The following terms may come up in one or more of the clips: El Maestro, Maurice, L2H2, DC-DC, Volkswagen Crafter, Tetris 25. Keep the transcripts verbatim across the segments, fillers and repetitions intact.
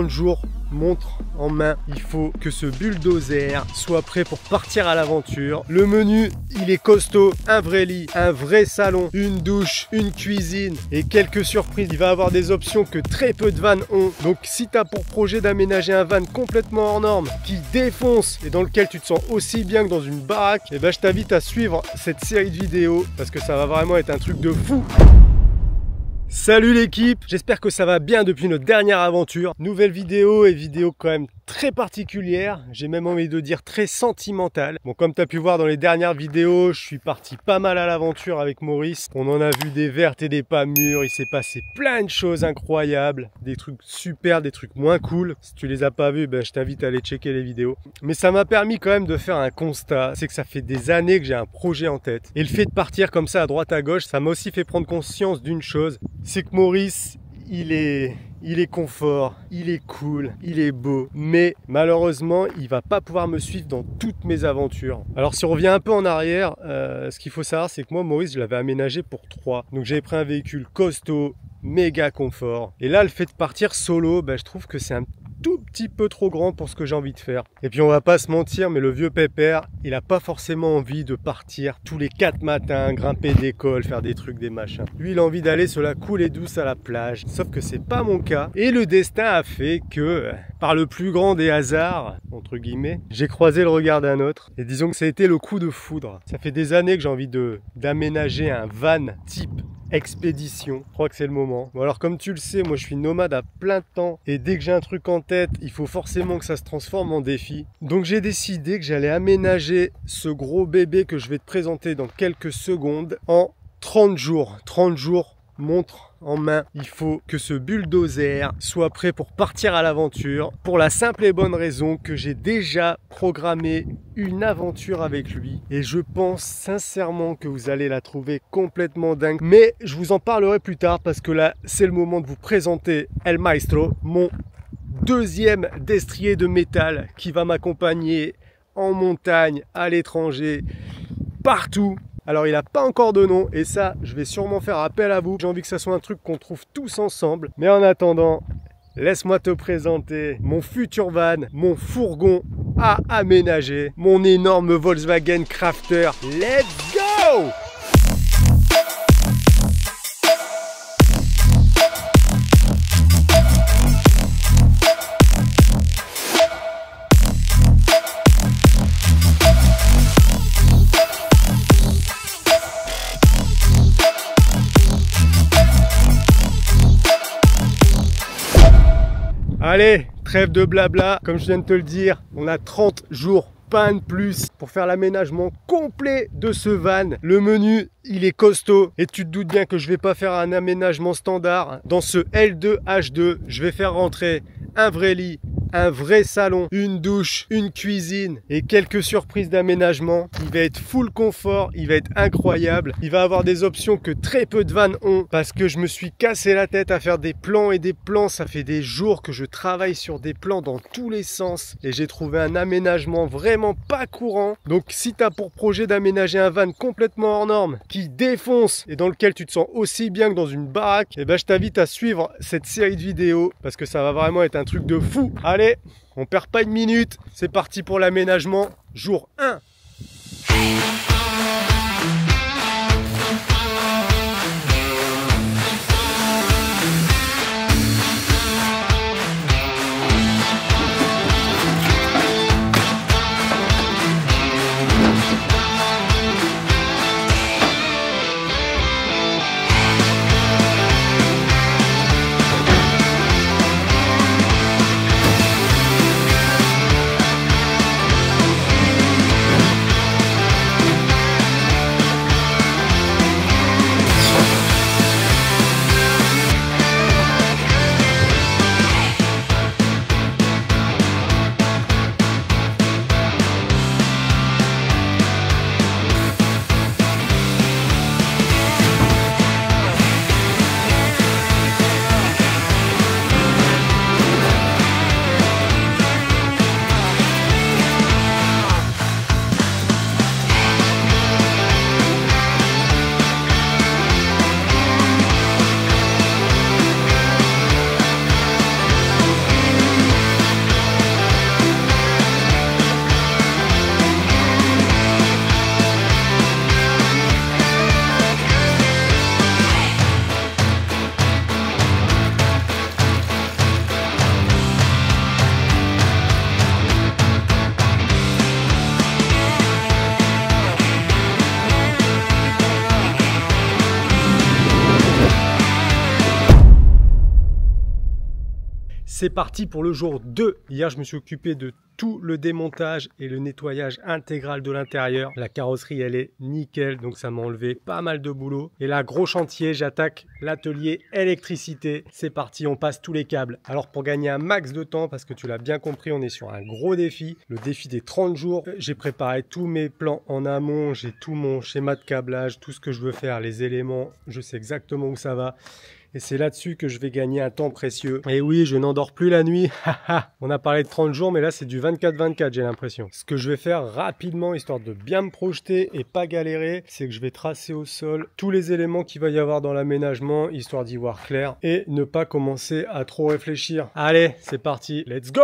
trente jours, montre en main. Il faut que ce bulldozer soit prêt pour partir à l'aventure. Le menu, il est costaud. Un vrai lit, un vrai salon, une douche, une cuisine et quelques surprises. Il va avoir des options que très peu de vannes ont. Donc si tu as pour projet d'aménager un van complètement hors norme, qui défonce et dans lequel tu te sens aussi bien que dans une baraque, et eh ben, je t'invite à suivre cette série de vidéos parce que ça va vraiment être un truc de fou. Salut l'équipe, j'espère que ça va bien depuis notre dernière aventure. Nouvelle vidéo et vidéo quand même très particulière, j'ai même envie de dire très sentimentale. Bon, comme tu as pu voir dans les dernières vidéos, je suis parti pas mal à l'aventure avec Maurice. On en a vu des vertes et des pas mûres, il s'est passé plein de choses incroyables, des trucs super, des trucs moins cool. Si tu les as pas vus, ben, je t'invite à aller checker les vidéos. Mais ça m'a permis quand même de faire un constat, c'est que ça fait des années que j'ai un projet en tête. Et le fait de partir comme ça à droite à gauche, ça m'a aussi fait prendre conscience d'une chose, c'est que Maurice, il est... il est confort, il est cool, il est beau, mais malheureusement, il va pas pouvoir me suivre dans toutes mes aventures. Alors si on revient un peu en arrière, euh, ce qu'il faut savoir, c'est que moi, Maurice, je l'avais aménagé pour trois. Donc j'avais pris un véhicule costaud, méga confort. Et là, le fait de partir solo, bah, je trouve que c'est un tout petit peu trop grand pour ce que j'ai envie de faire. Et puis on va pas se mentir, mais le vieux pépère, il a pas forcément envie de partir tous les quatre matins, grimper des cols, faire des trucs, des machins. Lui, il a envie d'aller se la couler douce à la plage. Sauf que c'est pas mon cas. Et le destin a fait que, par le plus grand des hasards, entre guillemets, j'ai croisé le regard d'un autre. Et disons que ça a été le coup de foudre. Ça fait des années que j'ai envie de d'aménager un van type expédition, je crois que c'est le moment. Bon, alors comme tu le sais, moi je suis nomade à plein temps et dès que j'ai un truc en tête, il faut forcément que ça se transforme en défi. Donc j'ai décidé que j'allais aménager ce gros bébé que je vais te présenter dans quelques secondes en trente jours. trente jours, montre en main. Il faut que ce bulldozer soit prêt pour partir à l'aventure pour la simple et bonne raison que j'ai déjà programmé une aventure avec lui et je pense sincèrement que vous allez la trouver complètement dingue, mais je vous en parlerai plus tard parce que là c'est le moment de vous présenter El Maestro, mon deuxième destrier de métal qui va m'accompagner en montagne, à l'étranger, partout. Alors il n'a pas encore de nom et ça je vais sûrement faire appel à vous, j'ai envie que ça soit un truc qu'on trouve tous ensemble, mais en attendant laisse-moi te présenter mon futur van, mon fourgon à aménager, mon énorme Volkswagen Crafter. Let's go! Allez, trêve de blabla, comme je viens de te le dire, on a trente jours, pas de plus, pour faire l'aménagement complet de ce van. Le menu, il est costaud et tu te doutes bien que je vais pas faire un aménagement standard. Dans ce L deux H deux, je vais faire rentrer un vrai lit, un vrai salon, une douche, une cuisine et quelques surprises d'aménagement. Il va être full confort, il va être incroyable. Il va avoir des options que très peu de vannes ont parce que je me suis cassé la tête à faire des plans et des plans. Ça fait des jours que je travaille sur des plans dans tous les sens et j'ai trouvé un aménagement vraiment pas courant. Donc si tu as pour projet d'aménager un van complètement hors norme, qui défonce et dans lequel tu te sens aussi bien que dans une baraque, et eh ben, je t'invite à suivre cette série de vidéos parce que ça va vraiment être un truc de fou. Allez, Allez, on perd pas une minute, c'est parti pour l'aménagement, jour un. C'est parti pour le jour deux. Hier, je me suis occupé de tout le démontage et le nettoyage intégral de l'intérieur. La carrosserie, elle est nickel, donc ça m'a enlevé pas mal de boulot. Et là, gros chantier, j'attaque l'atelier électricité. C'est parti, on passe tous les câbles. Alors, pour gagner un max de temps, parce que tu l'as bien compris, on est sur un gros défi, le défi des trente jours. J'ai préparé tous mes plans en amont, j'ai tout mon schéma de câblage, tout ce que je veux faire, les éléments, je sais exactement où ça va. Et c'est là-dessus que je vais gagner un temps précieux. Et oui, je n'endors plus la nuit. On a parlé de trente jours, mais là, c'est du vingt-quatre vingt-quatre, j'ai l'impression. Ce que je vais faire rapidement, histoire de bien me projeter et pas galérer, c'est que je vais tracer au sol tous les éléments qu'il va y avoir dans l'aménagement, histoire d'y voir clair et ne pas commencer à trop réfléchir. Allez, c'est parti, let's go!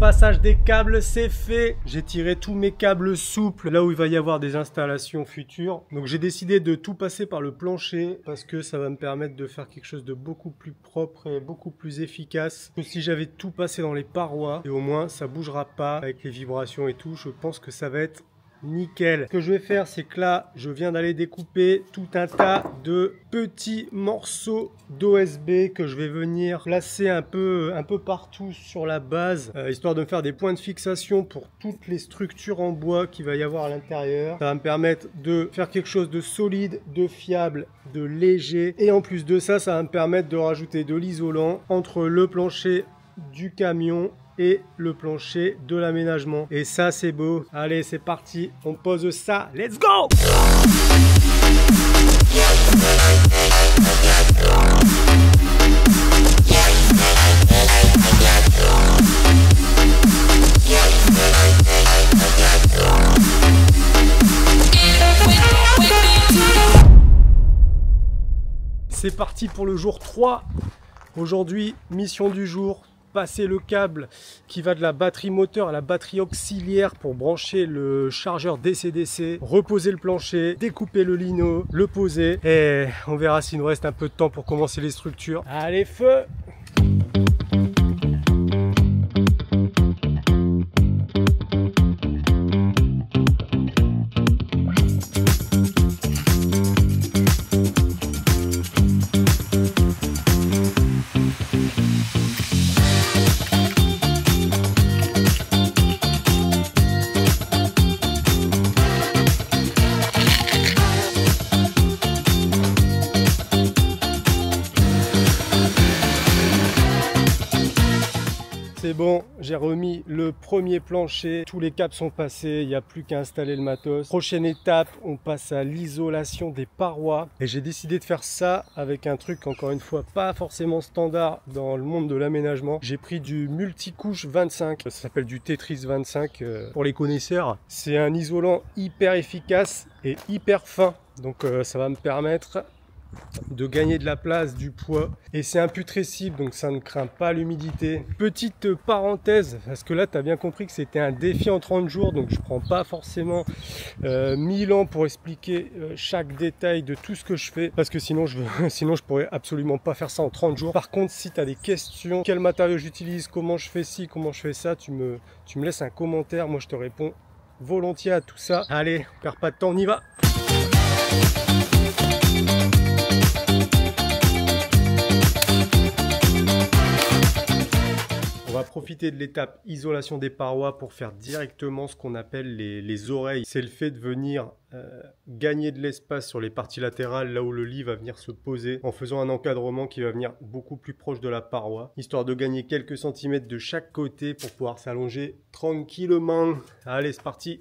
Passage des câbles, c'est fait. J'ai tiré tous mes câbles souples là où il va y avoir des installations futures. Donc j'ai décidé de tout passer par le plancher parce que ça va me permettre de faire quelque chose de beaucoup plus propre et beaucoup plus efficace que si j'avais tout passé dans les parois. Et au moins ça bougera pas avec les vibrations et tout. Je pense que ça va être nickel. Ce que je vais faire, c'est que là, je viens d'aller découper tout un tas de petits morceaux d'O S B que je vais venir placer un peu, un peu partout sur la base, euh, histoire de me faire des points de fixation pour toutes les structures en bois qu'il va y avoir à l'intérieur. Ça va me permettre de faire quelque chose de solide, de fiable, de léger. Et en plus de ça, ça va me permettre de rajouter de l'isolant entre le plancher du camion et le plancher de l'aménagement. Et ça, c'est beau. Allez, c'est parti. On pose ça. Let's go! C'est parti pour le jour trois. Aujourd'hui, mission du jour. Passer le câble qui va de la batterie moteur à la batterie auxiliaire pour brancher le chargeur D C D C, reposer le plancher, découper le lino, le poser et on verra s'il nous reste un peu de temps pour commencer les structures. Allez, feu! C'est bon, j'ai remis le premier plancher, tous les câbles sont passés, il n'y a plus qu'à installer le matos. Prochaine étape, on passe à l'isolation des parois. Et j'ai décidé de faire ça avec un truc, encore une fois, pas forcément standard dans le monde de l'aménagement. J'ai pris du multicouche vingt-cinq, ça s'appelle du Tetris vingt-cinq euh, pour les connaisseurs. C'est un isolant hyper efficace et hyper fin, donc euh, ça va me permettre de gagner de la place, du poids, et c'est imputrescible donc ça ne craint pas l'humidité. Petite parenthèse, parce que là tu as bien compris que c'était un défi en trente jours, donc je prends pas forcément euh, mille ans pour expliquer euh, chaque détail de tout ce que je fais, parce que sinon je, sinon je pourrais absolument pas faire ça en trente jours. Par contre, si tu as des questions, quel matériau j'utilise, comment je fais ci, comment je fais ça, tu me, tu me laisses un commentaire, moi je te réponds volontiers à tout ça. Allez, on perd pas de temps, on y va. On va profiter de l'étape isolation des parois pour faire directement ce qu'on appelle les, les oreilles. C'est le fait de venir euh, gagner de l'espace sur les parties latérales, là où le lit va venir se poser, en faisant un encadrement qui va venir beaucoup plus proche de la paroi, histoire de gagner quelques centimètres de chaque côté pour pouvoir s'allonger tranquillement. Allez, c'est parti!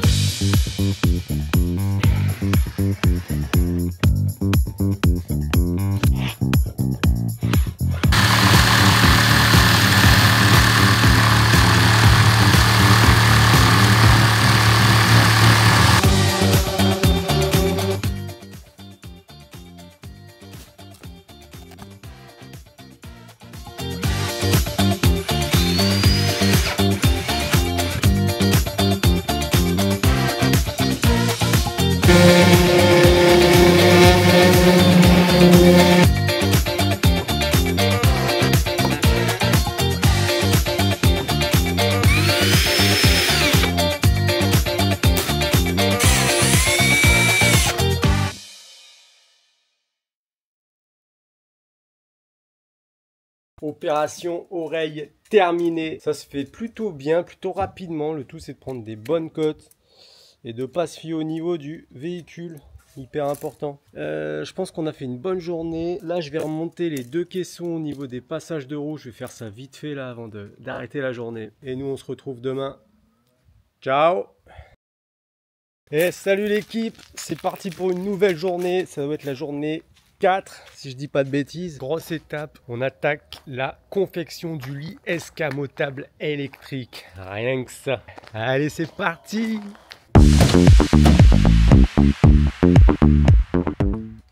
Opération oreille terminée. Ça se fait plutôt bien, plutôt rapidement. Le tout, c'est de prendre des bonnes cotes et de ne pas se fier au niveau du véhicule. Hyper important. Euh, je pense qu'on a fait une bonne journée. Là, je vais remonter les deux caissons au niveau des passages de roue. Je vais faire ça vite fait là avant d'arrêter la journée. Et nous, on se retrouve demain. Ciao! Et salut l'équipe, c'est parti pour une nouvelle journée. Ça doit être la journée quatre, si je dis pas de bêtises. Grosse étape, on attaque la confection du lit escamotable électrique. Rien que ça. Allez, c'est parti!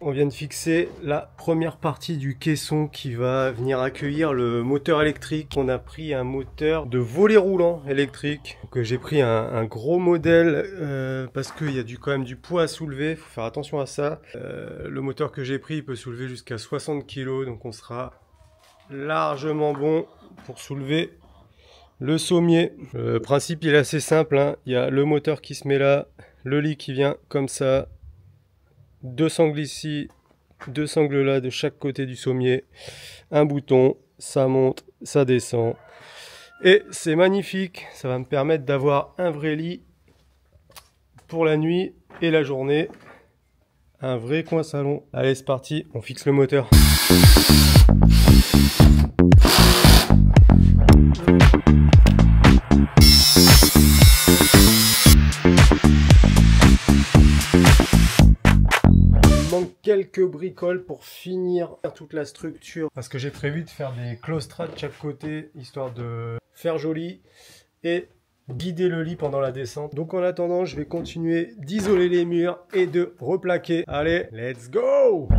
On vient de fixer la première partie du caisson qui va venir accueillir le moteur électrique. On a pris un moteur de volet roulant électrique. Donc j'ai pris un, un gros modèle euh, parce qu'il y a du, quand même du poids à soulever. Il faut faire attention à ça. Euh, le moteur que j'ai pris, il peut soulever jusqu'à soixante kilos. Donc on sera largement bon pour soulever le sommier. Le principe il est assez simple, hein. Il y a le moteur qui se met là, le lit qui vient comme ça. Deux sangles ici, deux sangles là de chaque côté du sommier, un bouton, ça monte, ça descend. Et c'est magnifique, ça va me permettre d'avoir un vrai lit pour la nuit et la journée. Un vrai coin salon. Allez c'est parti, on fixe le moteur. Quelques bricoles pour finir toute la structure parce que j'ai prévu de faire des claustras de chaque côté histoire de faire joli et guider le lit pendant la descente. Donc en attendant je vais continuer d'isoler les murs et de replaquer. Allez, let's go!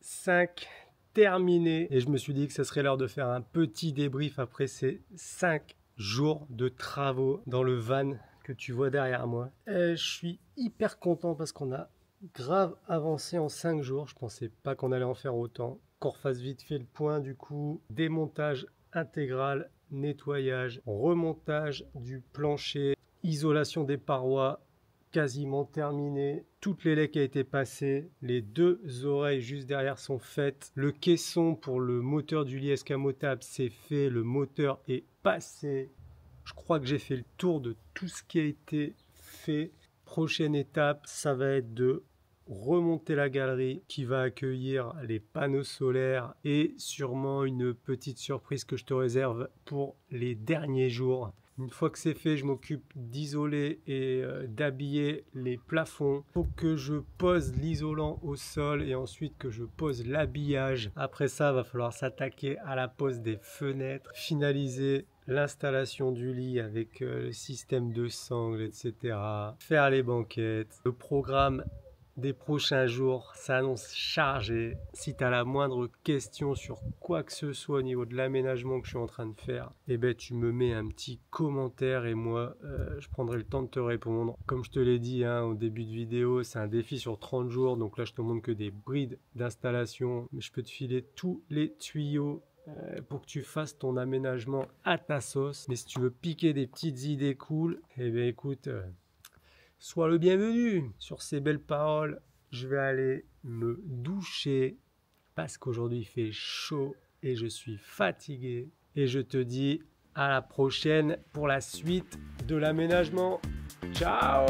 cinq terminé et je me suis dit que ça serait l'heure de faire un petit débrief après ces cinq jours de travaux dans le van que tu vois derrière moi. Et je suis hyper content parce qu'on a grave avancé en cinq jours. Je pensais pas qu'on allait en faire autant. Qu'on refasse vite fait le point du coup. Démontage intégral, nettoyage, remontage du plancher, isolation des parois. Quasiment terminé, toutes les laques a été passée, les deux oreilles juste derrière sont faites, le caisson pour le moteur du lit escamotable c'est fait, le moteur est passé. Je crois que j'ai fait le tour de tout ce qui a été fait. Prochaine étape, ça va être de remonter la galerie qui va accueillir les panneaux solaires et sûrement une petite surprise que je te réserve pour les derniers jours. Une fois que c'est fait, je m'occupe d'isoler et d'habiller les plafonds. Il faut que je pose l'isolant au sol et ensuite que je pose l'habillage. Après ça, il va falloir s'attaquer à la pose des fenêtres, finaliser l'installation du lit avec le système de sangles, et cetera. Faire les banquettes. Le programme des prochains jours s'annonce chargé. Si tu as la moindre question sur quoi que ce soit au niveau de l'aménagement que je suis en train de faire, eh ben, tu me mets un petit commentaire et moi, euh, je prendrai le temps de te répondre. Comme je te l'ai dit hein, au début de vidéo, c'est un défi sur trente jours. Donc là, je te montre que des brides d'installation. Je peux te filer tous les tuyaux euh, pour que tu fasses ton aménagement à ta sauce. Mais si tu veux piquer des petites idées cool, eh bien écoute... Euh, Sois le bienvenu. Sur ces belles paroles, je vais aller me doucher parce qu'aujourd'hui il fait chaud et je suis fatigué. Et je te dis à la prochaine pour la suite de l'aménagement. Ciao!